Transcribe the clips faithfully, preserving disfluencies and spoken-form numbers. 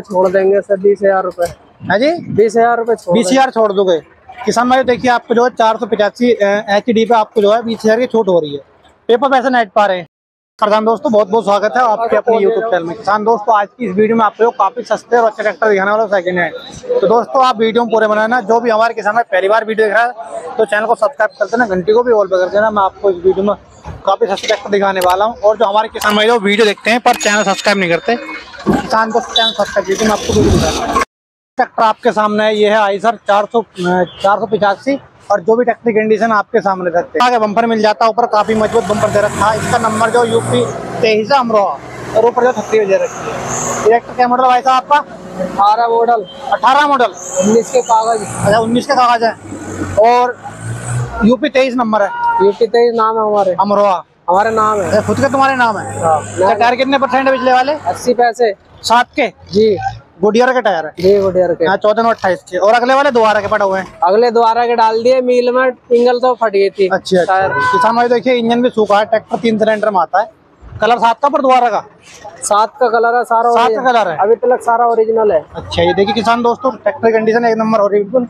छोड़ देंगे सर बीस हजार रूपए। हाँ जी बीस हजार रूपए बीस हजार छोड़ दोगे किसान भाई। देखिए आपको जो है चार सौ पचासी एच डी पे आपको जो है बीस हजार की छूट हो रही है। पेपर पैसे नेट पा रहे हैं। किसान दोस्तों बहुत बहुत स्वागत है आपके अपने यूट्यूब चैनल में। किसान दोस्तों आज की इस वीडियो में आपको काफी सस्ते और अच्छे ट्रैक्टर दिखाने वाला सेकंड है। तो दोस्तों आप वीडियो में पूरे बनाना। जो भी हमारे किसान में पहली बार वीडियो देख रहा है तो चैनल को सब्सक्राइब कर देना, घंटी को भी ऑल पे कर देना। मैं आपको इस वीडियो में काफी सस्ते ट्रैक्टर दिखाने वाला हूँ। और जो हमारे किसान भाई जो वीडियो देखते हैं पर चैनल सब्सक्राइब नहीं करते, किसान दोस्तों चैनल सब्सक्राइब कीजिए। मैं आपको बताऊँ ट्रैक्टर आपके सामने है, ये है आईसर चार सौ चार सौ पचासी और जो भी ट्रैक्टर कंडीशन आपके सामने रखते हैं। आगे बम्पर मिल जाता है, ऊपर काफी मजबूत बम्पर दे रखा है। इसका नंबर जो यूपी तेईस है अमरोहा और ऊपर जो छत्तीस दे रखी है। ट्रैक्टर क्या मॉडल भाई साहब आपका? अठारह मॉडल। अठारह मॉडल उन्नीस के कागज। अच्छा उन्नीस के कागज है और यूपी तेईस नंबर है। यूपी तेईस नाम है हमारे, अमरोहा हमारे नाम है, खुद का तुम्हारे नाम है। टायर कितने परसेंट है पिछले वाले? अस्सी पैसे सात के जी। गुडियर के टायर है जी, गुडियर के चौदह नौ अट्ठाईस के। और अगले वाले दोबारा के पड़े हुए हैं, अगले दोबारा के डाल दिए मील में, इंगल तो फट गई थी। अच्छा टायर किसान भाई देखिए इंजन भी सूखा है। ट्रैक्टर तीन सिलेंडर में आता है। कलर सात का पर दोबारा का सात का कलर है, सारा सात का कलर है, अभी तक सारा ओरिजिनल है। अच्छा ये देखिए किसान दोस्तों ट्रैक्टर कंडीशन एक नंबर हो रही है बिल्कुल।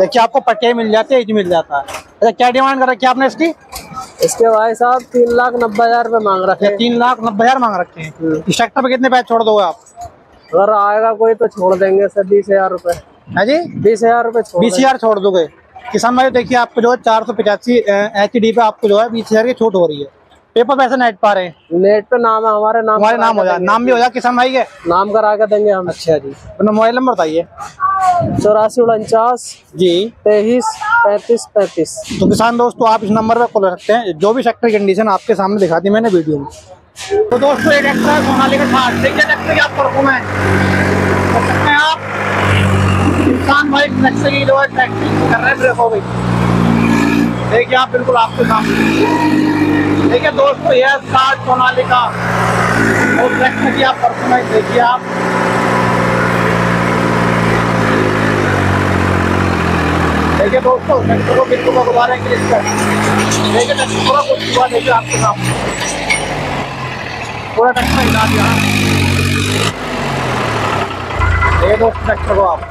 देखिए आपको पट्टे मिल जाते हैं, मिल जाता है। अच्छा क्या डिमांड कर रखी है आपने इसकी? इसके भाई साहब तीन लाख नब्बे हजार रूपए मांग रखे हैं। तीन लाख नब्बे हजार मांग रखे हैं। इस ट्रैक्टर पे कितने पैसे छोड़ दोगे आप? अगर आएगा कोई तो छोड़ देंगे सर बीस हजार रूपए। हाँ जी बीस हजार रूपए बीस हजार छोड़ दोगे किसान भाई। देखिए आपको जो है चार सौ पचासी एच डी पे आपको जो है बीस हजार की छूट हो रही है। पेपर पैसे नेट पा रहे हैं, नेट पे नाम है हमारे, नाम हमारे नाम हो जाए, नाम भी हो जाए किसान भाई के नाम करा के देंगे हम। अच्छा जी मोबाइल नंबर बताइए? चौरासी उनचास जी तेईस पैंतीस पैंतीस। तो किसान दोस्तों आप इस नंबर पे कॉल रखते हैं। जो भी सेक्टर कंडीशन आपके सामने दिखा दी मैंने वीडियो में। तो दोस्तों ये ट्रैक्टर है सोनालिका साठ। देखिए ट्रैक्टर की आप परफॉर्मेंस कर सकते हैं आप। किसान भाई ट्रैक्टर की जो है ट्रैक्टिंग कर रहे हैं, ब्रेक हो गई। देखिए आप बिल्कुल आपके सामने। देखिए दोस्तों यह साठ सोनालिका और ट्रैक्टर की आप परफॉर्मेंस देखिए आप। देखिए दोस्तों ट्रैक्टर को बिल्कुल उबारने के लिए देखिए ट्रैक्टर पूरा कुछ हुआ। देखिए आपके सामने पूरा ट्रैक्टर हिला दिया। ये दोस्त ट्रैक्टर को आप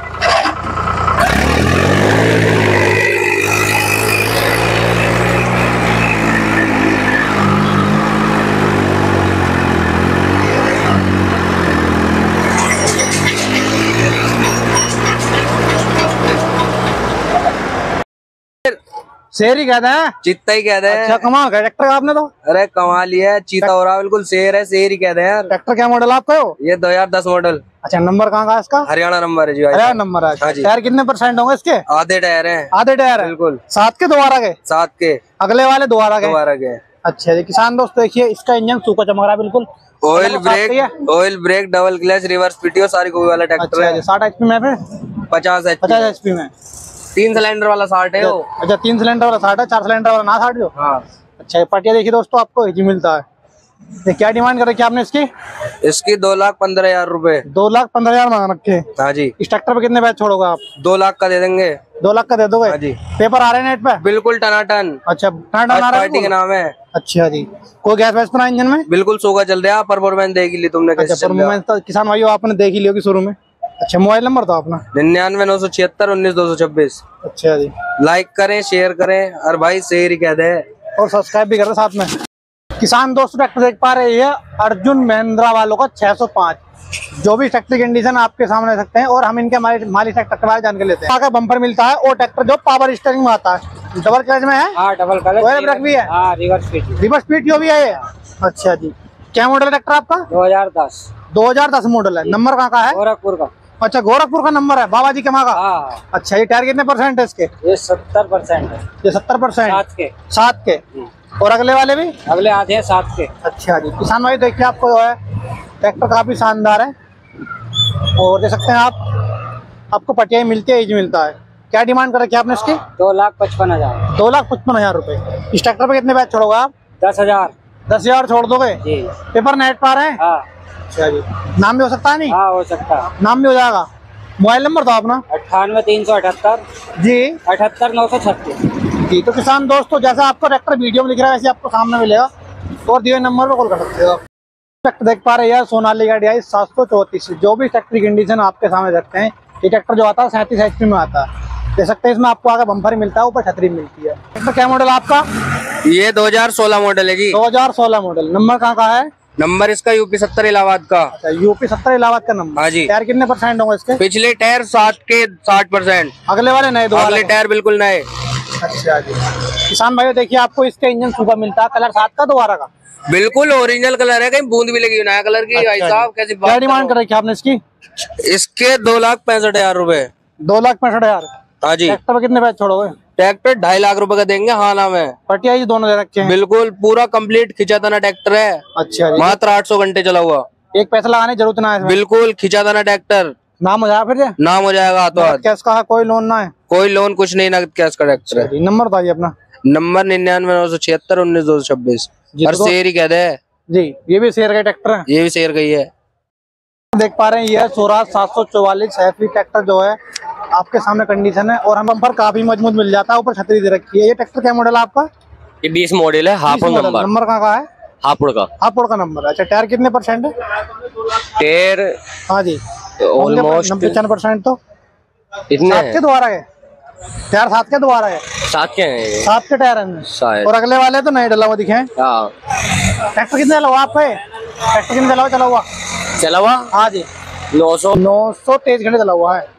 शेर ही कहते हैं, चीता ही कहते हैं। अच्छा कमाल का ट्रैक्टर आपने तो, अरे कमाल ही है, चीता हो रहा बिल्कुल, शेर है, शेर ही कहते हैं। ट्रैक्टर क्या मॉडल आपका हो? ये दो हजार दस मॉडल। अच्छा नंबर कहाँ का इसका? हरियाणा नंबर है जी, हरियाणा नंबर है। टायर कितने परसेंट होंगे इसके? आधे टायर है। आधे टायर है बिल्कुल। सात के दोबारा के सात के अगले वाले दोबारा के दोबारा के। अच्छा जी किसान दोस्त देखिए इसका इंजन सूखा चमक रहा है बिल्कुल। Oil brake, oil brake, double clutch, reverse PTO, सारी गोभी वाला ट्रैक्टर है। साठ एचपी में पचास पचास एचपी में, तीन सिलेंडर वाला साठ है। अच्छा तीन सिलेंडर वाला साठ है, चार सिलेंडर वाला ना साठ जो। हाँ। अच्छा ये पटिया देखिए दोस्तों आपको जी मिलता है। क्या डिमांड कर रखी है आपने इसकी? इसकी दो लाख पंद्रह हजार रूपए। दो लाख पंद्रह हजार मांग रखे। हाँ जी। इस ट्रैक्टर पे कितने पैसे छोड़ोगे आप? दो लाख का दे देंगे। दो लाख का दे दोगे? हाँ जी। पेपर आ रहे हैं नेट पे बिल्कुल टनाटन। अच्छा टनाटन के नाम है। अच्छा जी कोई गैस वैस बना इंजन में? बिल्कुल सोगा चल रहा है। परफॉर्मेंस देख ली तुमने? परफॉर्मेंस किसान भाई आपने देख ली होगी शुरू में। अच्छा मोबाइल नंबर तो अपना? निन्यानवे नौ सौ छिहत्तर उन्नीस दो सौ छब्बीस। अच्छा जी लाइक करें, शेयर करें और भाई शेयर ही कह दें और सब्सक्राइब भी करें साथ में। किसान दोस्तों ट्रैक्टर देख पा रहे हैं अर्जुन महिंद्रा वालों का छह सौ पाँच। जो भी ट्रैक्टर कंडीशन आपके सामने सकते हैं और हम इनके मालिक ट्रैक्टर के बारे में जानकारी लेते हैं। आगे बम्पर मिलता है और ट्रैक्टर जो पावर स्टीयरिंग में आता है, डबल क्लच में है, डबल क्लच भी है, रिवर्स पीटीओ भी है। अच्छा जी क्या मॉडल ट्रैक्टर आपका? दो हजार दस दो हजार दस मॉडल है। नंबर कहाँ का है? गोरखपुर का। अच्छा गोरखपुर का नंबर है बाबा जी के माँ का। हाँ। अच्छा ये टायर कितने परसेंट है इसके? ये सत्तर परसेंट है। ये सत्तर परसेंट सात के सात के और अगले वाले भी अगले आधे सात के। अच्छा जी किसान भाई देखिए आपको जो है ट्रैक्टर काफी शानदार है और देख सकते हैं आप। आपको पटियाई मिलती है, एज मिलता है। क्या डिमांड कर रखी है आपने इसकी? दो लाख पचपन हजार। दो लाख पचपन हजार रूपए। इस ट्रैक्टर पे कितने पैसे छोड़ोगे आप? दस हजार दस हजार छोड़ दोगे? पेपर नेट पा रहे हैं। नाम भी हो सकता है? नहीं हाँ हो सकता, नाम भी हो जाएगा। मोबाइल नंबर तो अपना? अट्ठानवे तीन सौ अठहत्तर जी अठहत्तर नौ सौ छत्तीस जी। तो किसान दोस्तों जैसा आपको ट्रैक्टर वीडियो में लिख रहा है वैसे आपको सामने मिलेगा और दिए नंबर पर कॉल कर सकते हो। ट्रैक्टर देख पा रहे हैं यार, सोनाली का डी आई सात सौ चौंतीस। जो भी ट्रैक्टर की कंडीशन आपके सामने रखते हैं, ये ट्रैक्टर जो आता है सैंतीस एच पी में आता है। देख सकते हैं इसमें आपको आगे बम्पर मिलता है, ऊपर छतरी मिलती है। इसमें क्या मॉडल आपका? ये दो हज़ार सोलह मॉडल है जी। दो हज़ार सोलह मॉडल। नंबर कहाँ का है? नंबर इसका यूपी सत्तर इलाहाबाद का। अच्छा, यूपी सत्तर इलाहाबाद का नंबर। हाँ जी। टायर कितने परसेंट होंगे इसके? पिछले टायर साठ के साठ परसेंट। अगले वाले नए? अगले टायर बिल्कुल नए। अच्छा जी। किसान भाई देखिए, आपको इसके इंजन सुपर मिलता है, कलर सात का दोबारा का बिल्कुल ओरिजिनल कलर है, कहीं बूंद भी लगी नया कलर की। भाई साहब कैसी बात, क्या डिमांड कर रखी आपने इसकी? इसके दो लाख पैंसठ हजार रूपए। दो लाख पैंसठ हजार हाँ जी। ट्रैक्टर कितने पैसे छोड़ोगे? ट्रैक्टर ढाई लाख रुपए का देंगे। हाँ ना मैं पटिया जी दोनों दे रखे हैं। बिल्कुल पूरा कंप्लीट खिंचा दाना ट्रैक्टर है। अच्छा जी। मात्र आठ सौ घंटे चला हुआ, एक पैसा लगाने जरूरत ना है। बिल्कुल खिंचा दाना ट्रैक्टर। नाम हो जाएगा, फिर नाम हो जाएगा हाथों हाथ। कैश का है, कोई लोन ना है, कोई लोन कुछ नहीं, नगद कैश का ट्रैक्टर है। नंबर बताइए अपना। नंबर निन्यानवे नौ सौ छिहत्तर उन्नीस दो सौ छब्बीस। हर शेर ही कहते हैं जी। ये भी शेर का ट्रैक्टर है, ये भी शेर का ही है। देख पा रहे हैं यह स्वराज सात सौ चौवालीस हैवी ट्रैक्टर जो है आपके सामने कंडीशन है, और हम बम्पर काफी मजबूत मिल जाता है, ऊपर छतरी दे रखी है। ये ट्रैक्टर क्या मॉडल है आपका? ये बीस मॉडल है, हापुड़ नंबर। नंबर कहाँ का है? हापुड़ का। हापुड़ का नंबर। अच्छा, टायर कितने परसेंट है? टायर हाँ जी ऑलमोस्ट पचानवे परसेंट। तो इतने के द्वारा है टायर, सात के द्वारा है। सात के हैं, सात के टायर हैं, और अगले वाले तो नए डला हुआ दिखे हैं। ट्रैक्टर कितने चला हुआ आपका? ट्रैक्टर कितने चला हुआ? चला हुआ हाँ जी नौ सौ नौ सौ तेईस घंटे चला हुआ है।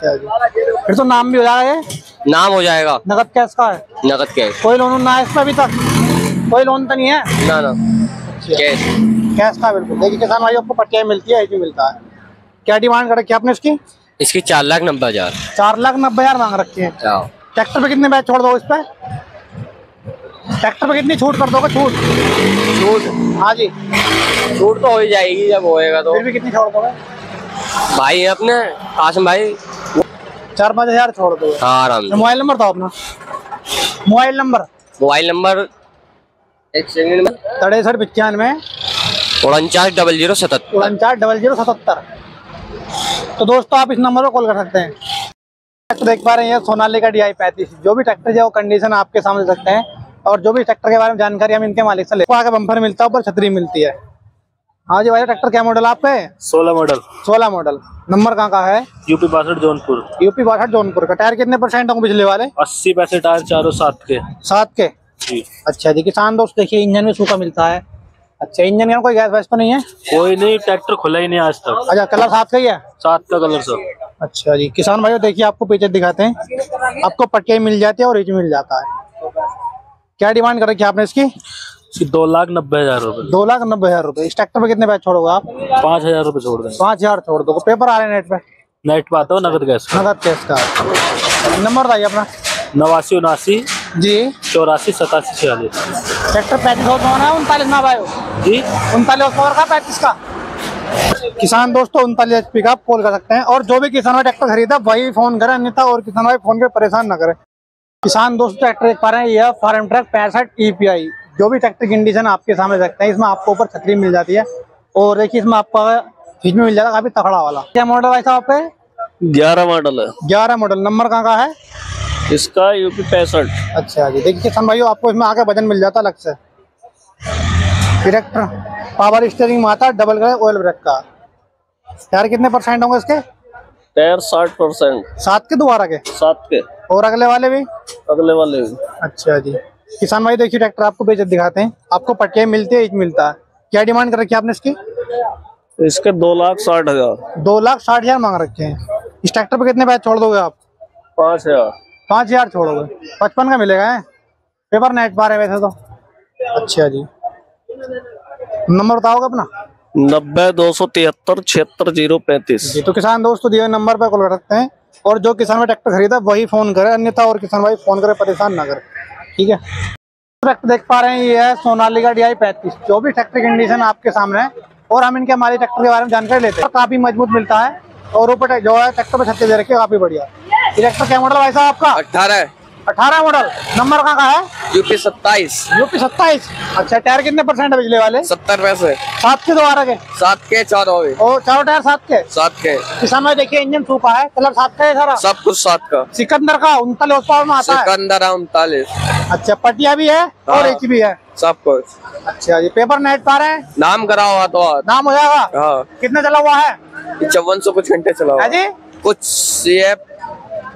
फिर तो नाम भी हो जाएगा, ये नाम हो जाएगा। नगद कैश का है? नगद कैश। कोई लोन ना है इसमें? अभी तक कोई लोन तो नहीं है ना। ना कैश, कैश का बिल्कुल। देखिए किसान भाई, आपको पट्टिया मिलती है, मिलता है। क्या डिमांड कर रखी है आपने इसकी? इसकी चार लाख नब्बे हजार। चार लाख नब्बे हजार मांग रखे हैं। ट्रैक्टर पे कितने बैच छोड़ दो? इस पे ट्रैक्टर पे कितनी छूट कर दोगे? छूट छूट हाँ जी, छूट तो हो ही जाएगी जब होएगा। तो फिर भी कितनी छोड़ दोगे भाई अपने कासिम भाई? चार पाँच हजार छोड़ दो। हाँ आराम से। मोबाइल नंबर था अपना? मोबाइल नंबर मोबाइल नंबर तिरसठ पचानवे उनचास डबल जीरो सतहत्तर उनचास डबल जीरो सतहत्तर। तो दोस्तों आप इस नंबर पर कॉल कर सकते हैं। ट्रैक्टर देख पा रहे हैं सोनाली का डी आई पैंतीस। जो भी ट्रैक्टर है वो कंडीशन आपके सामने सकते हैं, और जो भी ट्रैक्टर के बारे में जानकारी हम इनके मालिक से लेते हैं। आगे बम्पर मिलता है, ऊपर छतरी मिलती है। हाँ जी भाई, ट्रैक्टर क्या मॉडल आपका है? सोलह मॉडल। सोलह मॉडल। नंबर कहाँ का है? यूपी बासठ जौनपुर। यूपी बासठ जौनपुर का। टायर कितने परसेंट होंगे पिछले वाले? अस्सी पैसे टायर, चारों सात के। सात के जी। अच्छा जी। किसान दोस्त देखिए, इंजन में सूखा मिलता है। अच्छा, इंजन का कोई गैस वैस तो नहीं है? कोई नहीं, ट्रैक्टर खुला ही नहीं आज तक। अच्छा, कलर सात का ही है? सात का कलर सर। अच्छा जी। किसान भाइयों देखिए, आपको पीछे दिखाते हैं, आपको पट्टिया मिल जाती है और रिच मिल जाता है। क्या डिमांड कर रखी है आपने इसकी? दो लाख नब्बे हजार रूपए। दो लाख नब्बे हजार रूपए। इस ट्रैक्टर पे कितने पैसे छोड़ोगे आप? पाँच हजार रूपए छोड़ देंगे। पाँच हजार छोड़ दो। पेपर आ रहे हैं नेट पे? नेट पे आता हो, नगद कैश। नगद कैश का। नंबर बताइए अपना। नवासी उनासी जी चौरासी सतासी छियालीस। ट्रैक्टर पैंतीस है, उनतालीस ना भाई जी? उनतालीस का, पैंतीस का। किसान दोस्तों उनतालीस एच पी का आप कॉल कर सकते हैं, और जो भी किसान भाई ट्रैक्टर खरीदा वही फोन करे, अन्यथा और किसान भाई फोन पे परेशान न करे। किसान दोस्तों ट्रैक्टर देख पा रहे हैं यह फार्म ट्रक पैंसठ ई पी आई। जो भी ट्रैक्टर की कंडीशन आपके सामने रखते हैं। इसमें आपको ऊपर छतरी मिल जाती है, और देखिए इसमें आपका फ्रिज में मिल जाता है काफी तगड़ा वाला। क्या मॉडल है साहब पे? ग्यारह मॉडल है। ग्यारह मॉडल। नंबर कहाँ का है इसका? यूपी पैंसठ। अच्छा जी। देखिए किसान भाइयों, आपको इसमें आगे वजन मिल जाता है अलग से। ट्रैक्टर पावर स्टीयरिंग में आता, डबल ग्रे ऑयल ब्रेक का। टायर कितने परसेंट होंगे इसके? टायर साठ परसेंट। सात के दोबारा के? सात के। और अगले वाले भी? अगले वाले भी। अच्छा जी। किसान भाई देखिए, ट्रैक्टर आपको बेचत दिखाते हैं, आपको पट्टिया मिलती है, एक मिलता है। क्या डिमांड कर रखी है आपने इसकी? इसके दो लाख साठ हजार। दो लाख साठ हजार मांग रखे हैं। इस ट्रैक्टर पे कितने पैसे छोड़ दोगे आप? पाँच हजार। पाँच हजार छोड़ोगे। पचपन का मिलेगा है? पेपर नेट पा रहे वैसे तो। अच्छा जी। नंबर बताओगे अपना? नब्बे दो सौ तिहत्तर छिहत्तर जीरो पैंतीस। तो किसान दोस्तों दिए नंबर पर कॉल कर सकते हैं, और जो किसान भाई ट्रैक्टर खरीदा वही फोन करे, अन्यथा और किसान भाई फोन करे परेशान ना करे। ठीक है। ट्रैक्टर देख पा रहे हैं ये है सोनाली का डी आई पैंतीस। जो भी ट्रैक्टर की कंडीशन आपके सामने है, और हम इनके हमारे ट्रैक्टर के बारे में जानकारी लेते हैं। काफी मजबूत मिलता है, और ऊपर जो है ट्रैक्टर पर छत्तीस रखे, काफी बढ़िया। ट्रैक्टर क्या मॉडल भाई साहब आपका? अठारह। अठारह मॉडल। नंबर कहाँ का है? यूपी सत्ताईस। यूपी सत्ताईस। अच्छा, टायर कितने परसेंट है पिछले वाले? सत्तर पैसे। सात के दोबारा के? सात के। चारों और चारों टायर सात के? सात के। किसान भाई देखिए, इंजन सूखा है, कलर सात का है सारा, सब कुछ सात का। सिकंदर का उनतालीस में आता है। सिकंदर उनतालीस। अच्छा, पटिया भी है और एक भी है सब कुछ। अच्छा, ये पेपर नेट पा रहे हैं, नाम करा हुआ तो नाम हो जाएगा। कितना चला हुआ है? चौवन सौ कुछ घंटे चला हुआ जी, कुछ ये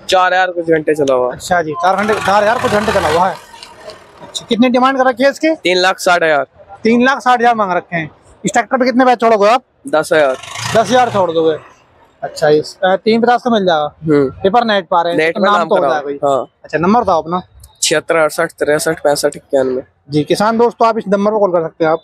चार हजार कुछ घंटे चला हुआ। अच्छा जी, चार घंटे चार हजार कुछ घंटे चला हुआ है। अच्छा, कितनी डिमांड कर रखी है इसकी? तीन लाख साठ हजार तीन लाख साठ हजार मांग रखे हैं। इस ट्रैक्टर पे कितने पैसे छोड़ोगे आप? दस हजार दस हजार छोड़ दोगे। अच्छा, इस तीन पचास का मिल जाएगा। पेपर नेट पा रहे हैं, नाम तो हो जाएगा। अच्छा, नंबर बताओ अपना। छिहत्तर अड़सठ तिरसठ पैंसठ इक्यानवे जी। किसान दोस्तों, आप इस नंबर पर कॉल कर सकते हैं आप।